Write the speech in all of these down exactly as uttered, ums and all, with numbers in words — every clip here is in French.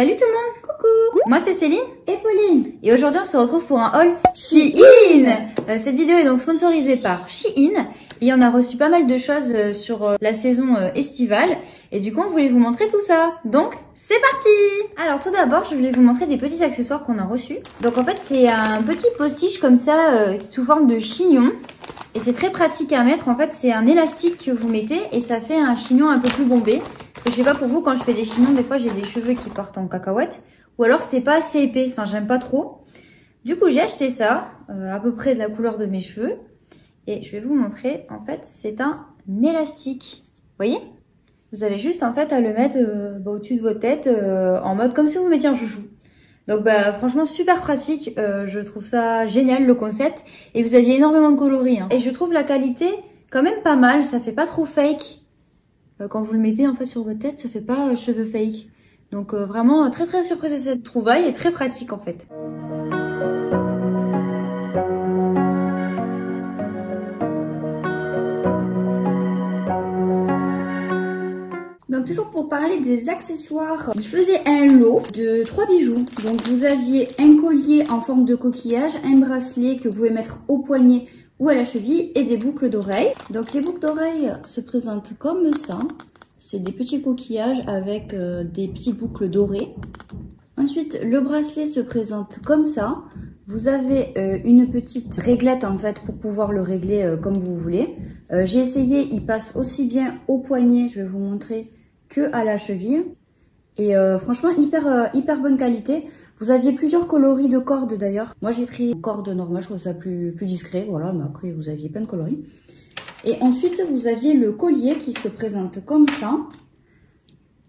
Salut tout le monde! Coucou! Moi c'est Céline et Pauline et aujourd'hui on se retrouve pour un haul Shein. euh, Cette vidéo est donc sponsorisée par Shein et on a reçu pas mal de choses sur la saison estivale et du coup on voulait vous montrer tout ça. Donc c'est parti! Alors tout d'abord je voulais vous montrer des petits accessoires qu'on a reçus. Donc en fait c'est un petit postiche comme ça euh, sous forme de chignon. Et c'est très pratique à mettre, en fait c'est un élastique que vous mettez et ça fait un chignon un peu plus bombé. Parce que je sais pas pour vous, quand je fais des chignons, des fois j'ai des cheveux qui partent en cacahuète. Ou alors c'est pas assez épais, enfin j'aime pas trop. Du coup j'ai acheté ça, euh, à peu près de la couleur de mes cheveux. Et je vais vous montrer, en fait c'est un élastique. Vous voyez? Vous avez juste en fait à le mettre euh, bah, au-dessus de votre tête, euh, en mode comme si vous mettiez un chouchou. Donc bah franchement super pratique, euh, je trouve ça génial le concept et vous aviez énormément de coloris hein. Et je trouve la qualité quand même pas mal, ça fait pas trop fake. Euh, quand vous le mettez en fait sur votre tête, ça fait pas euh, cheveux fake. Donc euh, vraiment très très surprise de cette trouvaille et très pratique en fait. Donc toujours pour parler des accessoires, je faisais un lot de trois bijoux. Donc vous aviez un collier en forme de coquillage, un bracelet que vous pouvez mettre au poignet ou à la cheville et des boucles d'oreilles. Donc les boucles d'oreilles se présentent comme ça. C'est des petits coquillages avec euh, des petites boucles dorées. Ensuite le bracelet se présente comme ça. Vous avez euh, une petite réglette en fait pour pouvoir le régler euh, comme vous voulez. Euh, J'ai essayé, il passe aussi bien au poignet, je vais vous montrer, que à la cheville et euh, franchement hyper euh, hyper bonne qualité. Vous aviez plusieurs coloris de cordes d'ailleurs, moi j'ai pris une corde normale, je trouve ça plus, plus discret, voilà, mais après vous aviez plein de coloris. Et ensuite vous aviez le collier qui se présente comme ça,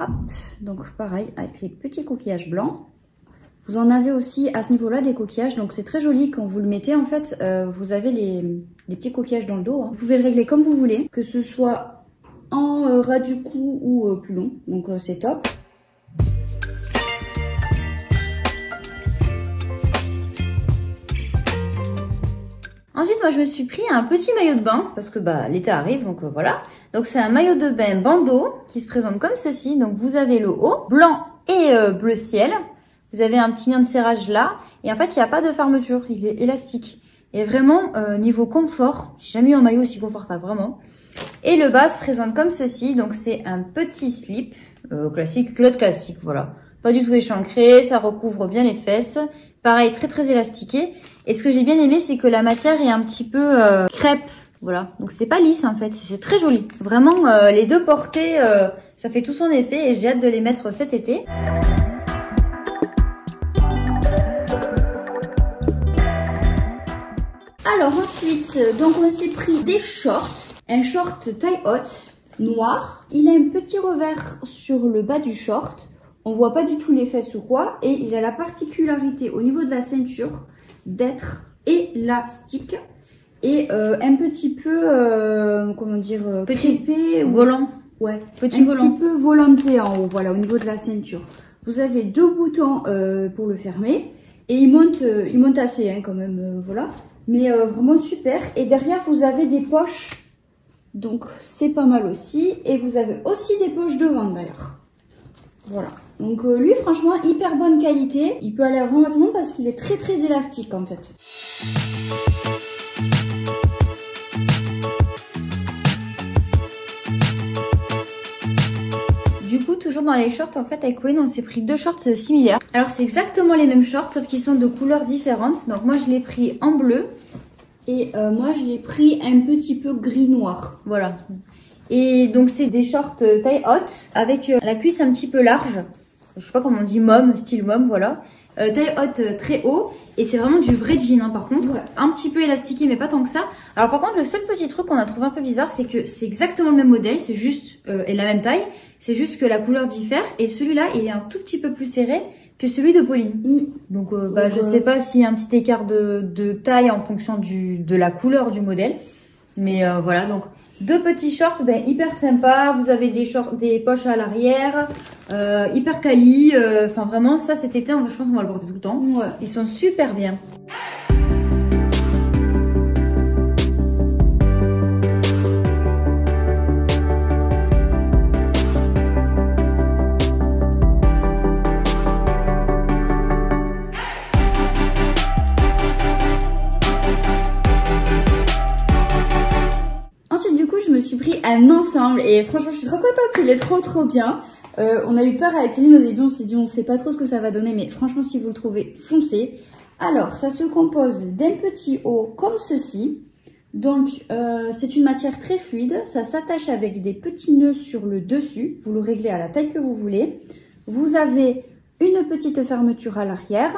hop, donc pareil avec les petits coquillages blancs. Vous en avez aussi à ce niveau là des coquillages, donc c'est très joli quand vous le mettez en fait, euh, vous avez les, les petits coquillages dans le dos, hein. Vous pouvez le régler comme vous voulez, que ce soit en euh, ras du cou ou euh, plus long, donc euh, c'est top. Ensuite moi je me suis pris un petit maillot de bain parce que bah l'été arrive donc euh, voilà. Donc c'est un maillot de bain bandeau qui se présente comme ceci, donc vous avez le haut blanc et euh, bleu ciel, vous avez un petit lien de serrage là et en fait il n'y a pas de fermeture, il est élastique et vraiment euh, niveau confort, j'ai jamais eu un maillot aussi confortable vraiment. Et le bas se présente comme ceci, donc c'est un petit slip euh, classique, culotte classique, voilà. Pas du tout échancré, ça recouvre bien les fesses. Pareil, très très élastiqué. Et ce que j'ai bien aimé, c'est que la matière est un petit peu euh, crêpe, voilà. Donc c'est pas lisse en fait, c'est très joli. Vraiment, euh, les deux portées, euh, ça fait tout son effet et j'ai hâte de les mettre cet été. Alors ensuite, donc on s'est pris des shorts. Un short taille haute, noir. Il a un petit revers sur le bas du short. On voit pas du tout les fesses ou quoi. Et il a la particularité au niveau de la ceinture d'être élastique. Et euh, un petit peu, euh, comment dire, petit crêpé, volant. Ouais, petit un volant. petit peu volanté en haut, voilà, au niveau de la ceinture. Vous avez deux boutons euh, pour le fermer. Et il monte, euh, il monte assez hein, quand même, euh, voilà. Mais euh, vraiment super. Et derrière, vous avez des poches. Donc c'est pas mal aussi. Et vous avez aussi des poches devant d'ailleurs. Voilà. Donc euh, lui franchement hyper bonne qualité. Il peut aller vraiment à tout le monde parce qu'il est très très élastique en fait. Du coup toujours dans les shorts en fait avec Gwen on s'est pris deux shorts similaires. Alors c'est exactement les mêmes shorts sauf qu'ils sont de couleurs différentes. Donc moi je l'ai pris en bleu. Et euh, moi, je l'ai pris un petit peu gris-noir. Voilà. Et donc, c'est des shorts taille haute avec euh, la cuisse un petit peu large. Je sais pas comment on dit, mom, style mom, voilà. Euh, taille haute euh, très haut. Et c'est vraiment du vrai jean, hein, par contre. Ouais. Un petit peu élastiqué, mais pas tant que ça. Alors, par contre, le seul petit truc qu'on a trouvé un peu bizarre, c'est que c'est exactement le même modèle. C'est juste... Euh, et la même taille. C'est juste que la couleur diffère. Et celui-là, il est un tout petit peu plus serré. Que celui de Pauline. Oui. Donc, euh, bah, donc, je sais pas s'il y a un petit écart de, de taille en fonction du, de la couleur du modèle. Mais euh, voilà, donc deux petits shorts ben, hyper sympa. Vous avez des, shorts, des poches à l'arrière, euh, hyper quali. Enfin, euh, vraiment, ça cet été, on, je pense qu'on va le porter tout le temps. Ouais. Ils sont super bien. un ensemble et franchement je suis trop contente, il est trop trop bien. Euh, on a eu peur avec Céline au début, on s'est dit on sait pas trop ce que ça va donner, mais franchement si vous le trouvez, foncez. Alors ça se compose d'un petit haut comme ceci, donc euh, c'est une matière très fluide, ça s'attache avec des petits nœuds sur le dessus, vous le réglez à la taille que vous voulez. Vous avez une petite fermeture à l'arrière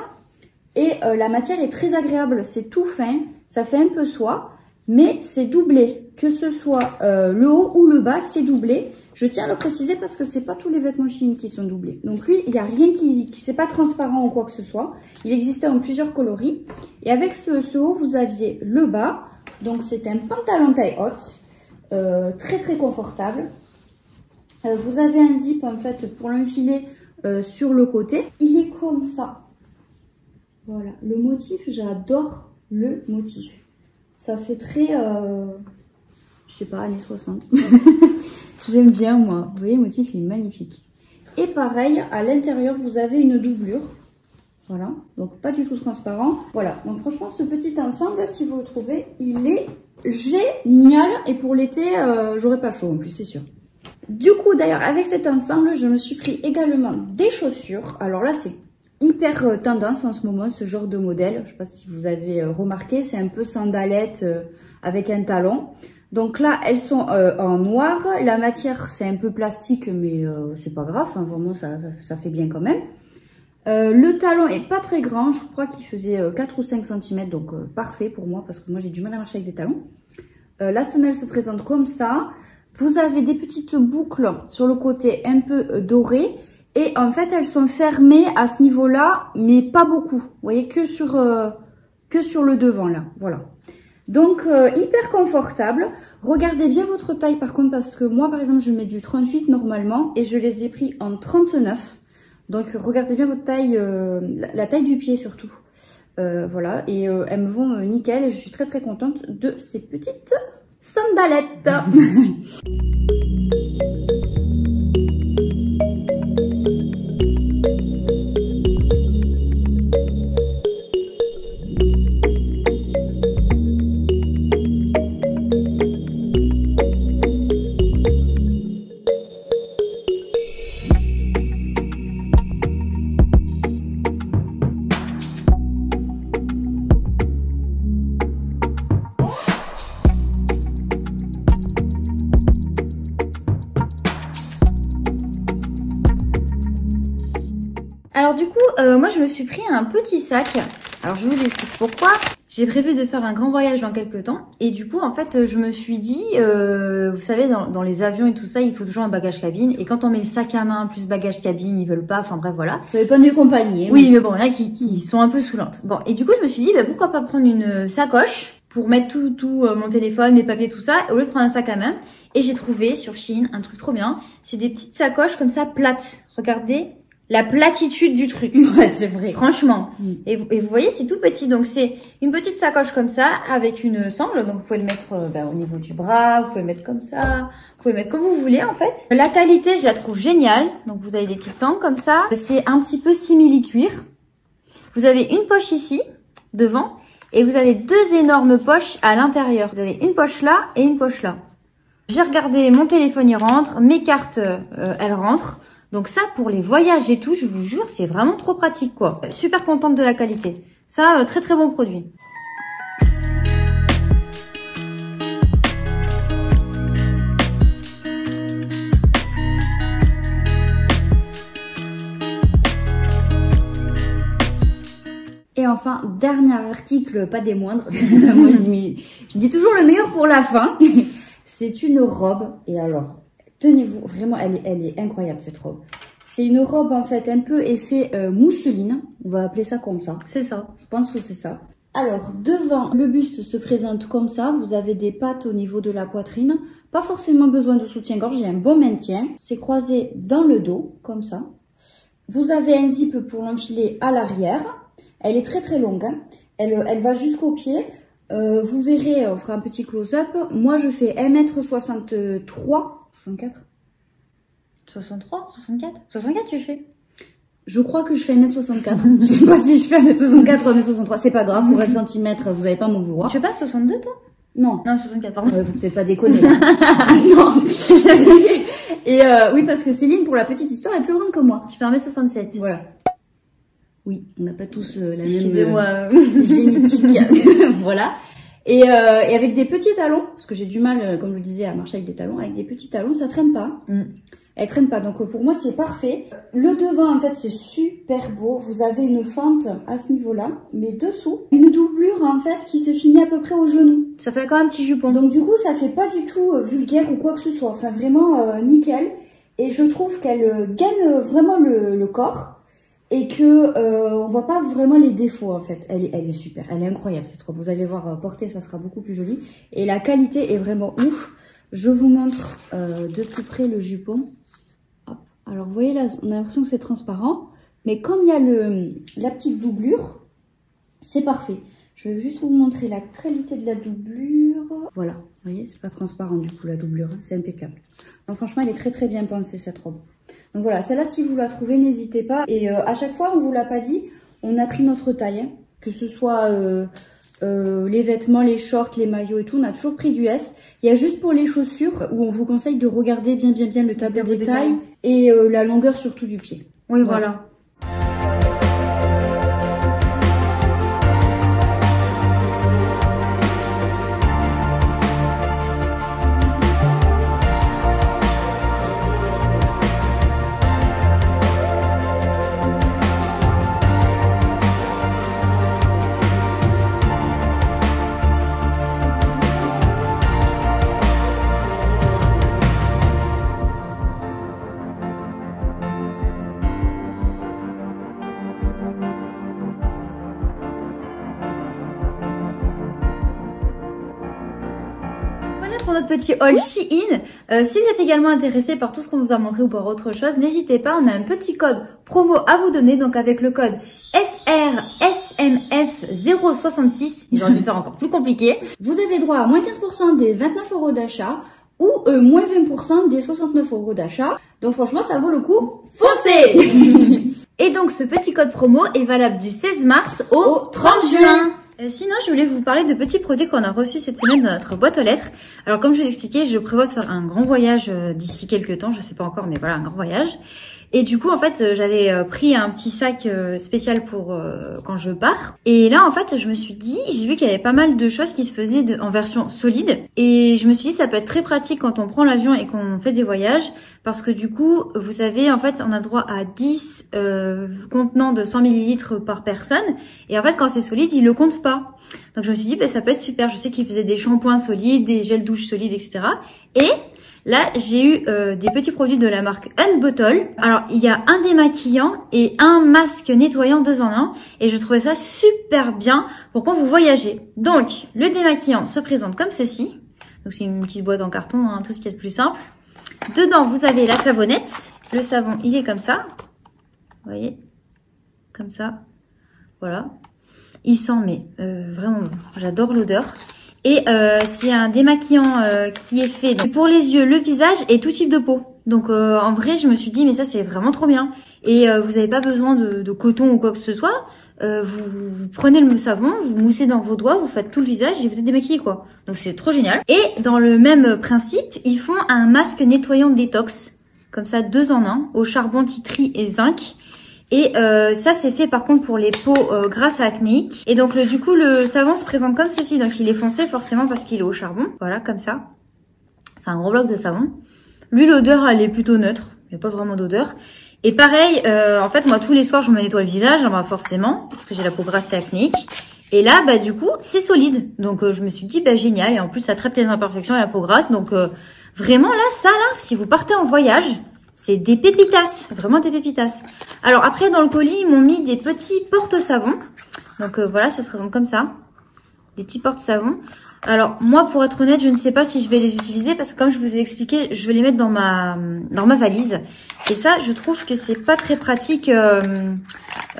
et euh, la matière est très agréable, c'est tout fin, ça fait un peu soie, mais c'est doublé, que ce soit euh, le haut ou le bas, c'est doublé. Je tiens à le préciser parce que c'est pas tous les vêtements Shein qui sont doublés. Donc lui, il n'y a rien qui, qui c'est pas transparent ou quoi que ce soit. Il existait en plusieurs coloris. Et avec ce, ce haut, vous aviez le bas. Donc c'est un pantalon taille haute, euh, très très confortable. Euh, vous avez un zip en fait pour l'enfiler euh, sur le côté. Il est comme ça. Voilà, le motif, j'adore le motif. Ça fait très, euh, je sais pas, années soixante. J'aime bien moi, vous voyez le motif est magnifique. Et pareil, à l'intérieur vous avez une doublure, voilà, donc pas du tout transparent. Voilà, donc franchement ce petit ensemble, si vous le trouvez, il est génial. Et pour l'été, euh, j'aurai pas chaud en plus, c'est sûr. Du coup d'ailleurs avec cet ensemble, je me suis pris également des chaussures. Alors là c'est hyper tendance en ce moment, ce genre de modèle. Je sais pas si vous avez remarqué, c'est un peu sandalette avec un talon. Donc là, elles sont euh, en noir. La matière, c'est un peu plastique, mais euh, c'est pas grave. Hein, vraiment, ça, ça, ça fait bien quand même. Euh, le talon est pas très grand. Je crois qu'il faisait euh, quatre ou cinq centimètres. Donc, euh, parfait pour moi, parce que moi, j'ai du mal à marcher avec des talons. Euh, la semelle se présente comme ça. Vous avez des petites boucles sur le côté un peu euh, dorées. Et en fait, elles sont fermées à ce niveau-là, mais pas beaucoup. Vous voyez, que sur, euh, que sur le devant, là. Voilà. Donc, euh, hyper confortable. Regardez bien votre taille par contre, parce que moi, par exemple, je mets du trente-huit normalement et je les ai pris en trente-neuf. Donc, regardez bien votre taille, euh, la taille du pied surtout. Euh, voilà, et euh, elles me vont euh, nickel et je suis très très contente de ces petites sandalettes. Alors du coup, euh, moi je me suis pris un petit sac. Alors je vous explique pourquoi. J'ai prévu de faire un grand voyage dans quelques temps. Et du coup, en fait, je me suis dit, euh, vous savez, dans, dans les avions et tout ça, il faut toujours un bagage cabine. Et quand on met le sac à main plus bagage cabine, ils veulent pas. Enfin bref, voilà. Ça n'est pas une compagnie. Oui, mais bon, là, qui, qui sont un peu saoulantes. Bon, et du coup, je me suis dit, bah, pourquoi pas prendre une sacoche pour mettre tout, tout euh, mon téléphone, mes papiers, tout ça, au lieu de prendre un sac à main. Et j'ai trouvé sur Shein un truc trop bien. C'est des petites sacoches comme ça, plates. Regardez. La platitude du truc. Ouais, c'est vrai. Franchement. Mmh. Et, vous, et vous voyez, c'est tout petit. Donc, c'est une petite sacoche comme ça, avec une sangle. Donc, vous pouvez le mettre euh, ben, au niveau du bras, vous pouvez le mettre comme ça, vous pouvez le mettre comme vous voulez, en fait. La qualité, je la trouve géniale. Donc, vous avez des petites sangles comme ça. C'est un petit peu simili-cuir. Vous avez une poche ici, devant, et vous avez deux énormes poches à l'intérieur. Vous avez une poche là et une poche là. J'ai regardé, mon téléphone y rentre, mes cartes, euh, elles rentrent. Donc ça, pour les voyages et tout, je vous jure, c'est vraiment trop pratique, quoi. Super contente de la qualité. Ça, euh, très très bon produit. Et enfin, dernier article, pas des moindres. Moi, je dis, je dis toujours le meilleur pour la fin. C'est une robe, et alors... Tenez-vous, vraiment, elle est, elle est incroyable cette robe. C'est une robe en fait un peu effet euh, mousseline, on va appeler ça comme ça. C'est ça. Je pense que c'est ça. Alors devant, le buste se présente comme ça, vous avez des pattes au niveau de la poitrine. Pas forcément besoin de soutien-gorge, il y a un bon maintien. C'est croisé dans le dos, comme ça. Vous avez un zip pour l'enfiler à l'arrière. Elle est très très longue, hein. elle, elle va jusqu'au pied. Euh, vous verrez, on fera un petit close-up. Moi je fais un mètre soixante-trois. soixante-quatre soixante-trois soixante-quatre soixante-quatre tu fais? Je crois que je fais un mètre soixante-quatre. Je sais pas si je fais un mètre soixante-quatre ou un mètre soixante-trois. C'est pas grave, pour un centimètre, vous n'avez pas mon vouloir. Tu fais pas soixante-deux toi? Non. Non, soixante-quatre, pardon. Ouais, vous peut-être pas déconner, là. Non. Et euh, oui, parce que Céline, pour la petite histoire, est plus grande que moi. Je fais un mètre soixante-sept. Voilà. Oui, on n'a pas tous euh, la même euh, génétique. Voilà. Et, euh, et avec des petits talons, parce que j'ai du mal, comme je le disais, à marcher avec des talons. Avec des petits talons, ça traîne pas. Mm. Elle traîne pas. Donc pour moi, c'est parfait. Le devant, en fait, c'est super beau. Vous avez une fente à ce niveau-là. Mais dessous, une doublure, en fait, qui se finit à peu près au genou. Ça fait quand même un petit jupon. Donc du coup, ça fait pas du tout euh, vulgaire ou quoi que ce soit. Enfin, vraiment euh, nickel. Et je trouve qu'elle euh, gagne vraiment le, le corps. Et que euh, on voit pas vraiment les défauts en fait. Elle est, elle est super, elle est incroyable cette robe. Vous allez voir portée, ça sera beaucoup plus joli. Et la qualité est vraiment ouf. Je vous montre euh, de plus près le jupon. Hop. Alors vous voyez là, on a l'impression que c'est transparent. Mais comme il y a le, la petite doublure, c'est parfait. Je vais juste vous montrer la qualité de la doublure. Voilà, vous voyez, c'est pas transparent du coup la doublure. Hein. C'est impeccable. Donc franchement, elle est très très bien pensée cette robe. Donc voilà, celle-là, si vous la trouvez, n'hésitez pas. Et euh, à chaque fois, on ne vous l'a pas dit, on a pris notre taille. Hein. Que ce soit euh, euh, les vêtements, les shorts, les maillots et tout, on a toujours pris du S. Il y a juste pour les chaussures où on vous conseille de regarder bien, bien, bien le tableau des tailles et euh, la longueur surtout du pied. Oui, voilà. voilà. Notre petit haul Shein. Euh, si vous êtes également intéressé par tout ce qu'on vous a montré ou par autre chose, n'hésitez pas, on a un petit code promo à vous donner, donc avec le code F R S M F zéro soixante-six, j'ai envie de faire encore plus compliqué, vous avez droit à moins quinze pour cent des vingt-neuf euros d'achat ou euh, moins vingt pour cent des soixante-neuf euros d'achat, donc franchement ça vaut le coup, foncez. Et donc ce petit code promo est valable du seize mars au, au trente juin. Euh, sinon, je voulais vous parler de petits produits qu'on a reçus cette semaine dans notre boîte aux lettres. Alors, comme je vous expliquais, je prévois de faire un grand voyage euh, d'ici quelques temps. Je sais pas encore, mais voilà, un grand voyage. Et du coup, en fait, euh, j'avais euh, pris un petit sac euh, spécial pour euh, quand je pars. Et là, en fait, je me suis dit, j'ai vu qu'il y avait pas mal de choses qui se faisaient de, en version solide. Et je me suis dit, ça peut être très pratique quand on prend l'avion et qu'on fait des voyages. Parce que du coup, vous savez, en fait, on a droit à dix euh, contenants de cent millilitres par personne. Et en fait, quand c'est solide, ils le comptent pas. Donc, je me suis dit, ben, ça peut être super. Je sais qu'ils faisaient des shampoings solides, des gels douche solides, et cetera. Et... là, j'ai eu euh, des petits produits de la marque Unbottled. Alors, il y a un démaquillant et un masque nettoyant deux en un. Et je trouvais ça super bien pour quand vous voyagez. Donc, le démaquillant se présente comme ceci. Donc, c'est une petite boîte en carton, hein, tout ce qui est le plus simple. Dedans, vous avez la savonnette. Le savon, il est comme ça. Vous voyez? Comme ça. Voilà. Il sent, mais euh, vraiment bon. J'adore l'odeur. Et euh, c'est un démaquillant euh, qui est fait donc, pour les yeux, le visage et tout type de peau. Donc euh, en vrai, je me suis dit, mais ça c'est vraiment trop bien. Et euh, vous n'avez pas besoin de, de coton ou quoi que ce soit. Euh, vous, vous prenez le savon, vous moussez dans vos doigts, vous faites tout le visage et vous êtes démaquillé quoi. Donc c'est trop génial. Et dans le même principe, ils font un masque nettoyant détox. Comme ça, deux en un, au charbon, titri et zinc. Et euh, ça, c'est fait par contre pour les peaux euh, grasses à acnéiques. Et donc, le, du coup, le savon se présente comme ceci. Donc, il est foncé forcément parce qu'il est au charbon. Voilà, comme ça. C'est un gros bloc de savon. Lui, l'odeur, elle est plutôt neutre. Il n'y a pas vraiment d'odeur. Et pareil, euh, en fait, moi, tous les soirs, je me nettoie le visage. Bah, forcément, parce que j'ai la peau grasse et acnéique. Et là, bah du coup, c'est solide. Donc, euh, je me suis dit, bah génial. Et en plus, ça traite les imperfections et la peau grasse. Donc, euh, vraiment, là, ça, là, si vous partez en voyage... c'est des pépitas, vraiment des pépitas. Alors après, dans le colis, ils m'ont mis des petits porte-savons. Donc euh, voilà, ça se présente comme ça. Des petits porte-savons. Alors moi, pour être honnête, je ne sais pas si je vais les utiliser parce que comme je vous ai expliqué, je vais les mettre dans ma dans ma valise. Et ça, je trouve que c'est pas très pratique euh,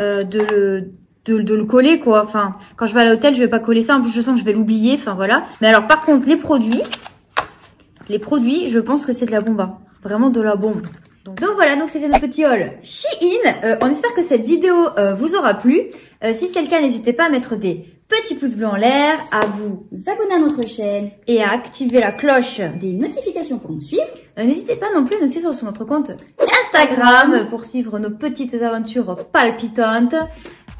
euh, de le... De, de le coller quoi, enfin quand je vais à l'hôtel je vais pas coller ça, en plus je sens que je vais l'oublier, enfin voilà. Mais alors par contre les produits, les produits je pense que c'est de la bomba, vraiment de la bombe. Donc, donc voilà, donc c'était notre petit haul Shein. Euh, on espère que cette vidéo euh, vous aura plu. Euh, si c'est le cas, n'hésitez pas à mettre des petit pouce bleu en l'air, à vous abonner à notre chaîne et à activer la cloche des notifications pour nous suivre. Euh, N'hésitez pas non plus à nous suivre sur notre compte Instagram pour suivre nos petites aventures palpitantes.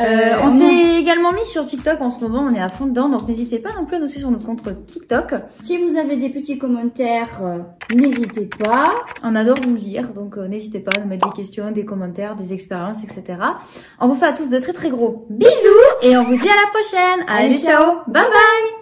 Euh, euh, on s'est également mis sur TikTok en ce moment, on est à fond dedans, donc n'hésitez pas non plus à nous suivre sur notre compte TikTok. Si vous avez des petits commentaires, euh, n'hésitez pas. On adore vous lire, donc euh, n'hésitez pas à nous mettre des questions, des commentaires, des expériences, et cetera. On vous fait à tous de très très gros bisous et on vous dit à la prochaine. Allez, Allez ciao, ciao. Bye bye.